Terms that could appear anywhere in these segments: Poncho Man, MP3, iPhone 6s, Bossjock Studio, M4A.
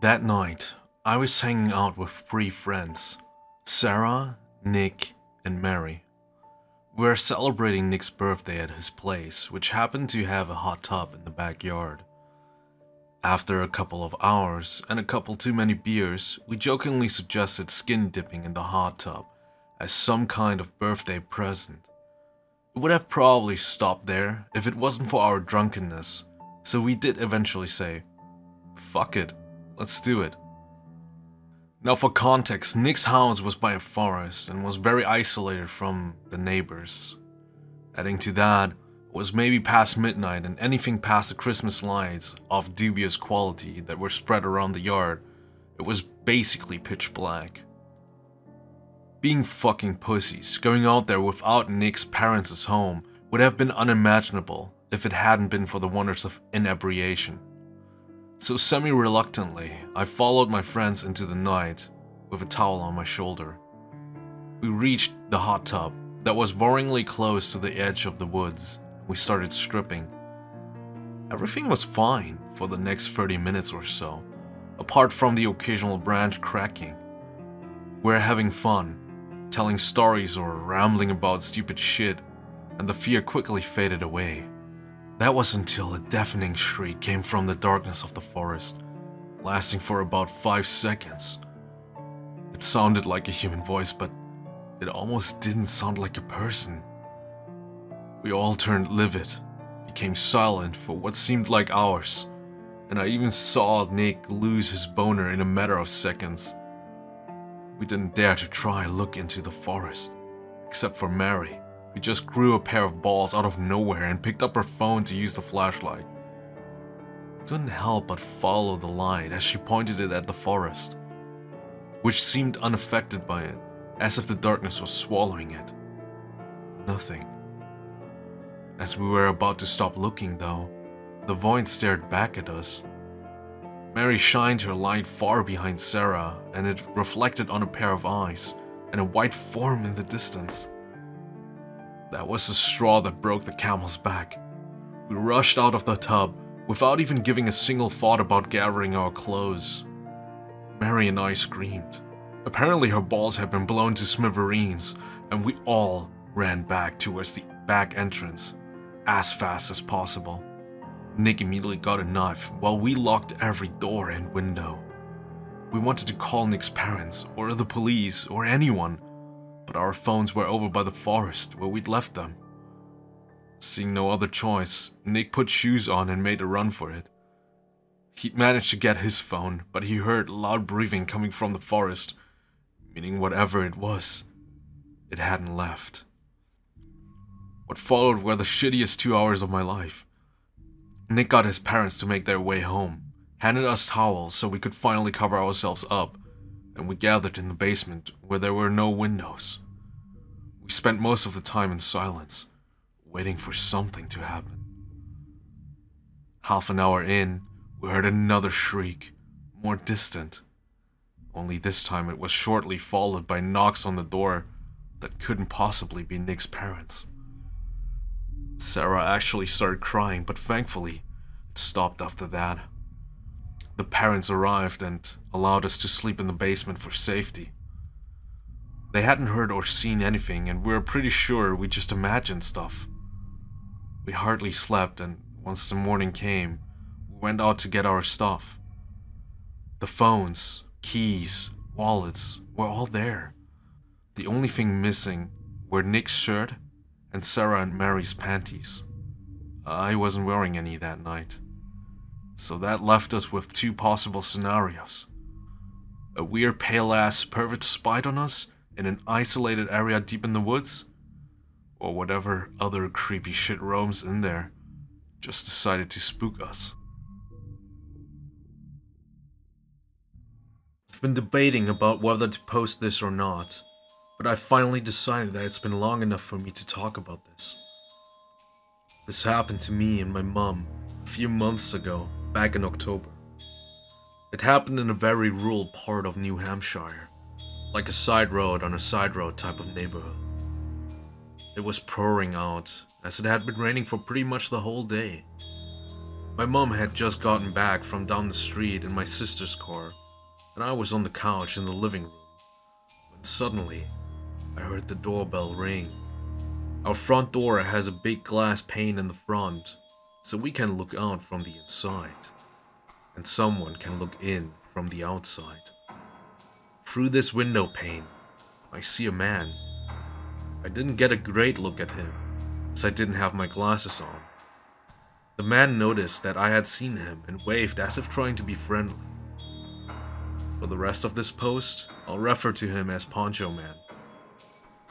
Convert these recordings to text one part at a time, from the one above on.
That night, I was hanging out with three friends, Sarah, Nick, and Mary. We were celebrating Nick's birthday at his place, which happened to have a hot tub in the backyard. After a couple of hours and a couple too many beers, we jokingly suggested skin dipping in the hot tub as some kind of birthday present. It would have probably stopped there if it wasn't for our drunkenness, so we did eventually say, "Fuck it, let's do it." Now for context, Nick's house was by a forest and was very isolated from the neighbors. Adding to that, it was maybe past midnight and anything past the Christmas lights of dubious quality that were spread around the yard, it was basically pitch black. Being fucking pussies, going out there without Nick's parents' home would have been unimaginable if it hadn't been for the wonders of inebriation. So semi-reluctantly, I followed my friends into the night with a towel on my shoulder. We reached the hot tub that was worryingly close to the edge of the woods. We started stripping. Everything was fine for the next 30 minutes or so, apart from the occasional branch cracking. We're having fun, telling stories or rambling about stupid shit, and the fear quickly faded away. That was until a deafening shriek came from the darkness of the forest, lasting for about 5 seconds. It sounded like a human voice, but it almost didn't sound like a person. We all turned livid, became silent for what seemed like hours, and I even saw Nick lose his boner in a matter of seconds. We didn't dare to try and look into the forest, except for Mary, who just grew a pair of balls out of nowhere and picked up her phone to use the flashlight. I couldn't help but follow the light as she pointed it at the forest, which seemed unaffected by it, as if the darkness was swallowing it. Nothing. As we were about to stop looking though, the void stared back at us. Mary shined her light far behind Sarah and it reflected on a pair of eyes and a white form in the distance. That was the straw that broke the camel's back. We rushed out of the tub without even giving a single thought about gathering our clothes. Mary and I screamed. Apparently her balls had been blown to smithereens and we all ran back towards the back entrance as fast as possible. Nick immediately got a knife while we locked every door and window. We wanted to call Nick's parents or the police or anyone, but our phones were over by the forest where we'd left them. Seeing no other choice, Nick put shoes on and made a run for it. He'd managed to get his phone, but he heard loud breathing coming from the forest, meaning whatever it was, it hadn't left. What followed were the shittiest 2 hours of my life. Nick got his parents to make their way home, handed us towels so we could finally cover ourselves up, and we gathered in the basement where there were no windows. We spent most of the time in silence, waiting for something to happen. Half an hour in, we heard another shriek, more distant. Only this time it was shortly followed by knocks on the door that couldn't possibly be Nick's parents. Sarah actually started crying, but thankfully, it stopped after that. The parents arrived and allowed us to sleep in the basement for safety. They hadn't heard or seen anything, and we were pretty sure we just imagined stuff. We hardly slept, and once the morning came, we went out to get our stuff. The phones, keys, wallets were all there. The only thing missing were Nick's shirt and Sarah and Mary's panties. I wasn't wearing any that night. So that left us with two possible scenarios. A weird pale-ass pervert spied on us in an isolated area deep in the woods, or whatever other creepy shit roams in there just decided to spook us. I've been debating about whether to post this or not, but I finally decided that it's been long enough for me to talk about this. This happened to me and my mom a few months ago, back in October. It happened in a very rural part of New Hampshire, like a side road on a side road type of neighborhood. It was pouring out, as it had been raining for pretty much the whole day. My mum had just gotten back from down the street in my sister's car, and I was on the couch in the living room, when suddenly, I heard the doorbell ring. Our front door has a big glass pane in the front, so we can look out from the inside, and someone can look in from the outside. Through this window pane, I see a man. I didn't get a great look at him, as I didn't have my glasses on. The man noticed that I had seen him and waved as if trying to be friendly. For the rest of this post, I'll refer to him as Poncho Man.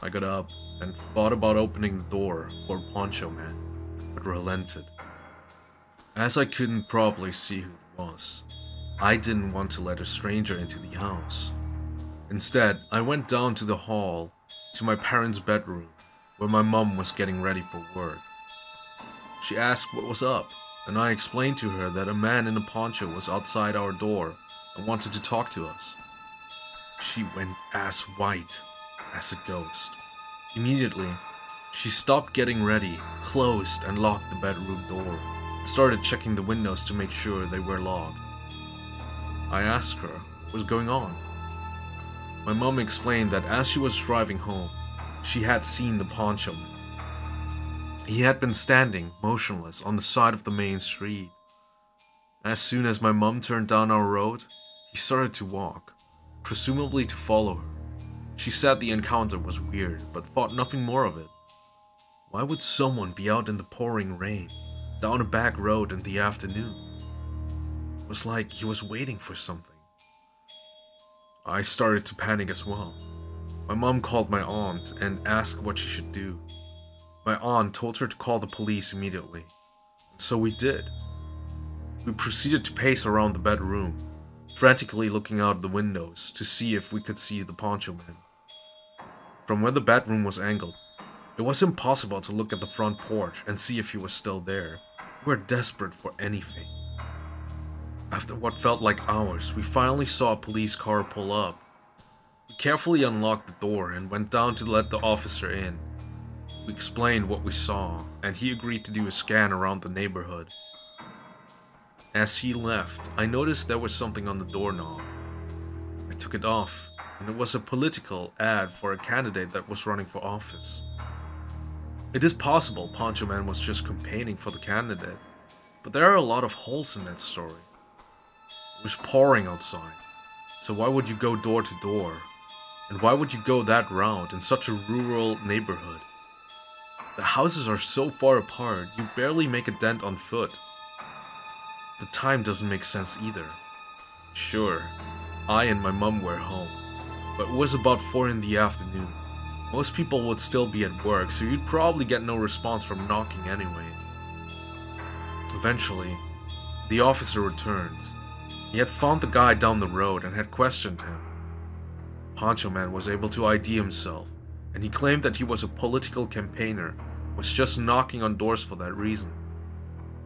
I got up and thought about opening the door for Poncho Man, but relented. As I couldn't properly see who it was, I didn't want to let a stranger into the house. Instead, I went down to the hall to my parents' bedroom, where my mum was getting ready for work. She asked what was up, and I explained to her that a man in a poncho was outside our door and wanted to talk to us. She went as white as a ghost. Immediately, she stopped getting ready, closed and locked the bedroom door, and started checking the windows to make sure they were locked. I asked her what was going on. My mom explained that as she was driving home, she had seen the poncho man. He had been standing, motionless, on the side of the main street. As soon as my mom turned down our road, he started to walk, presumably to follow her. She said the encounter was weird, but thought nothing more of it. Why would someone be out in the pouring rain, down a back road in the afternoon? It was like he was waiting for something. I started to panic as well. My mom called my aunt and asked what she should do. My aunt told her to call the police immediately, so we did. We proceeded to pace around the bedroom, frantically looking out the windows to see if we could see the poncho man. From where the bedroom was angled, it was impossible to look at the front porch and see if he was still there. We were desperate for anything. After what felt like hours, we finally saw a police car pull up. We carefully unlocked the door and went down to let the officer in. We explained what we saw, and he agreed to do a scan around the neighborhood. As he left, I noticed there was something on the doorknob. I took it off, and it was a political ad for a candidate that was running for office. It is possible Poncho Man was just campaigning for the candidate, but there are a lot of holes in that story. It was pouring outside, so why would you go door to door? And why would you go that route in such a rural neighborhood? The houses are so far apart, you barely make a dent on foot. The time doesn't make sense either. Sure, I and my mum were home, but it was about 4 in the afternoon. Most people would still be at work, so you'd probably get no response from knocking anyway. Eventually, the officer returned. He had found the guy down the road and had questioned him. Poncho Man was able to ID himself, and he claimed that he was a political campaigner, was just knocking on doors for that reason.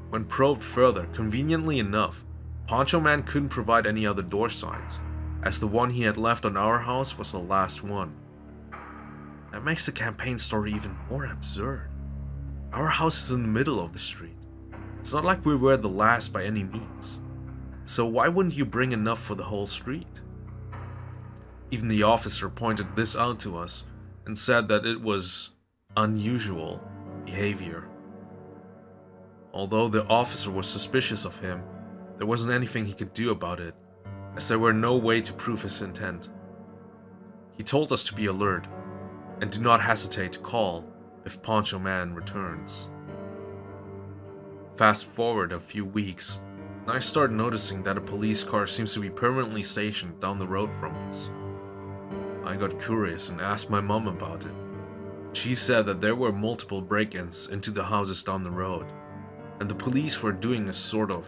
When probed further, conveniently enough, Poncho Man couldn't provide any other door signs, as the one he had left on our house was the last one. That makes the campaign story even more absurd. Our house is in the middle of the street. It's not like we were the last by any means. So why wouldn't you bring enough for the whole street? Even the officer pointed this out to us and said that it was unusual behavior. Although the officer was suspicious of him, there wasn't anything he could do about it, as there were no way to prove his intent. He told us to be alert and do not hesitate to call if Poncho Man returns. Fast forward a few weeks, and I start noticing that a police car seems to be permanently stationed down the road from us. I got curious and asked my mom about it. She said that there were multiple break-ins into the houses down the road, and the police were doing a sort of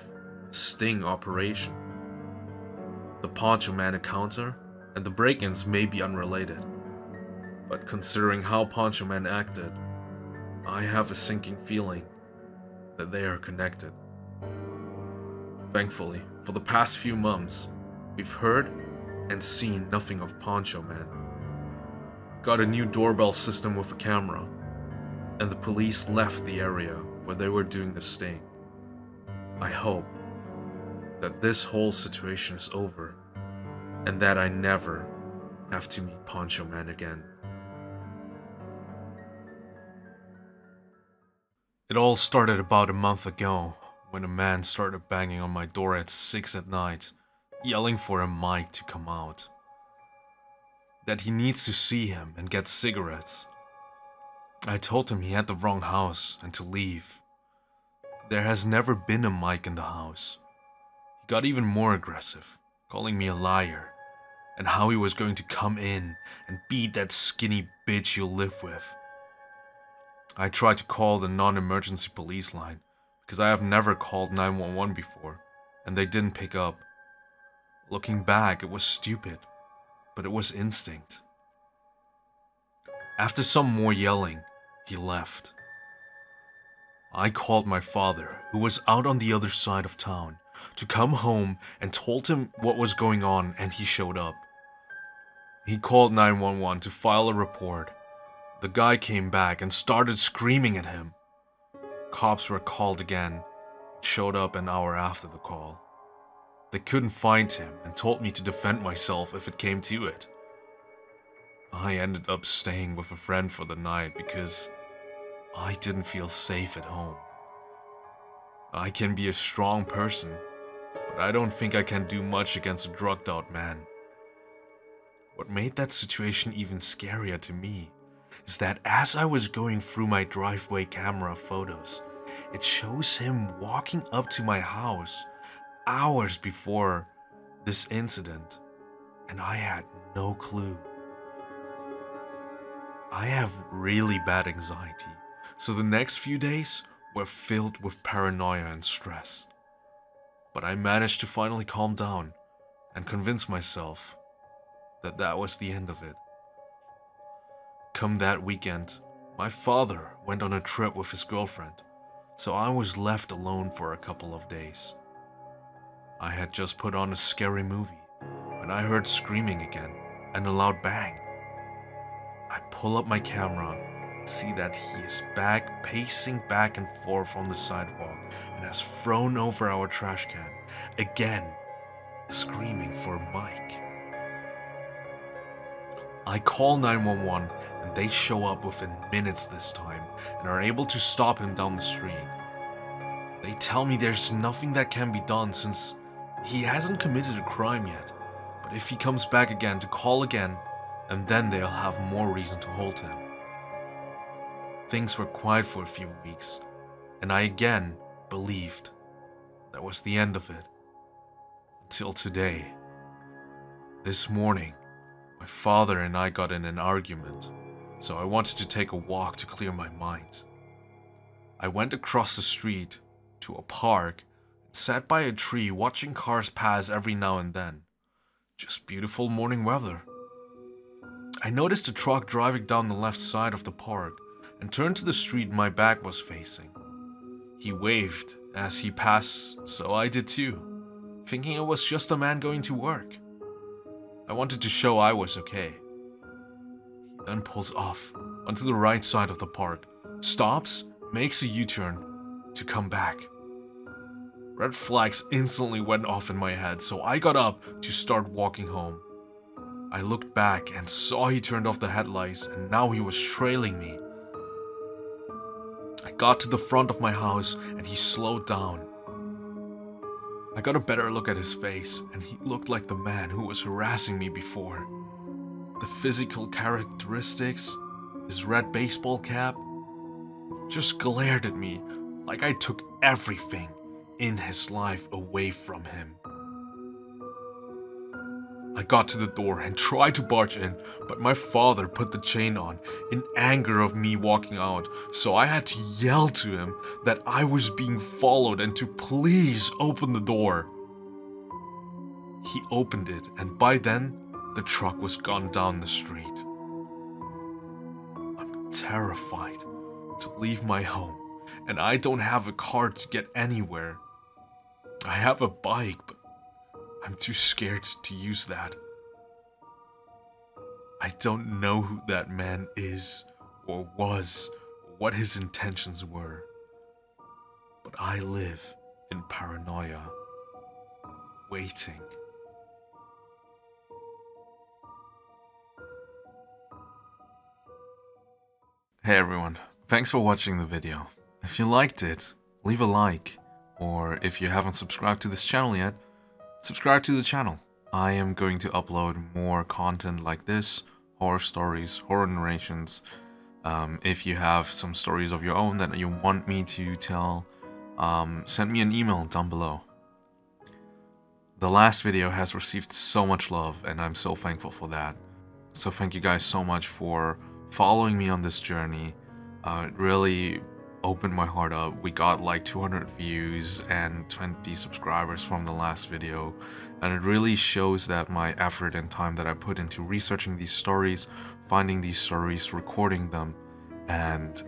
sting operation. The Poncho Man encounter and the break-ins may be unrelated, but considering how Poncho Man acted, I have a sinking feeling that they are connected. Thankfully, for the past few months, we've heard and seen nothing of Poncho Man. Got a new doorbell system with a camera, and the police left the area where they were doing the sting. I hope that this whole situation is over and that I never have to meet Poncho Man again. It all started about a month ago when a man started banging on my door at 6 at night, yelling for a mic to come out, that he needs to see him and get cigarettes. I told him he had the wrong house and to leave. There has never been a mic in the house. He got even more aggressive, calling me a liar, and how he was going to come in and beat that skinny bitch you live with. I tried to call the non-emergency police line, because I have never called 911 before, and they didn't pick up. Looking back, it was stupid, but it was instinct. After some more yelling, he left. I called my father, who was out on the other side of town, to come home and told him what was going on, and he showed up. He called 911 to file a report. The guy came back and started screaming at him. Cops were called again, showed up an hour after the call. They couldn't find him and told me to defend myself if it came to it. I ended up staying with a friend for the night because I didn't feel safe at home. I can be a strong person, but I don't think I can do much against a drugged out man. What made that situation even scarier to me is that as I was going through my driveway camera photos, it shows him walking up to my house hours before this incident, and I had no clue. I have really bad anxiety, so the next few days were filled with paranoia and stress. But I managed to finally calm down and convince myself that that was the end of it. Come that weekend, my father went on a trip with his girlfriend, so I was left alone for a couple of days. I had just put on a scary movie when I heard screaming again and a loud bang. I pull up my camera and see that he is pacing back and forth on the sidewalk and has thrown over our trash can, again screaming for a mic. I call 911 and they show up within minutes this time and are able to stop him down the street. They tell me there's nothing that can be done since he hasn't committed a crime yet, but if he comes back again to call again, and then they'll have more reason to hold him. Things were quiet for a few weeks, and I again believed that was the end of it. Until today. This morning, my father and I got in an argument, so I wanted to take a walk to clear my mind. I went across the street to a park and sat by a tree watching cars pass every now and then. Just beautiful morning weather. I noticed a truck driving down the left side of the park and turned to the street my back was facing. He waved as he passed, so I did too, thinking it was just a man going to work. I wanted to show I was okay. He then pulls off onto the right side of the park, stops, makes a U-turn to come back. Red flags instantly went off in my head, so I got up to start walking home. I looked back and saw he turned off the headlights and now he was trailing me. I got to the front of my house and he slowed down. I got a better look at his face and he looked like the man who was harassing me before. The physical characteristics, his red baseball cap, just glared at me like I took everything in his life away from him. I got to the door and tried to barge in, but my father put the chain on in anger of me walking out, so I had to yell to him that I was being followed and to please open the door. He opened it, and by then, the truck was gone down the street. I'm terrified to leave my home, and I don't have a car to get anywhere. I have a bike, but I'm too scared to use that. I don't know who that man is or was, or what his intentions were, but I live in paranoia, waiting. Hey everyone, thanks for watching the video. If you liked it, leave a like, or if you haven't subscribed to this channel yet, subscribe to the channel. I am going to upload more content like this, horror stories, horror narrations. If you have some stories of your own that you want me to tell, send me an email down below. The last video has received so much love and I'm so thankful for that. So thank you guys so much for following me on this journey. It really opened my heart up. We got like 200 views and 20 subscribers from the last video. And it really shows that my effort and time that I put into researching these stories, finding these stories, recording them, and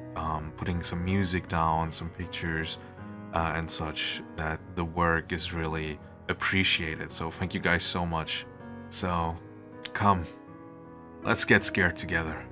putting some music down, some pictures and such, that the work is really appreciated. So thank you guys so much. So come, let's get scared together.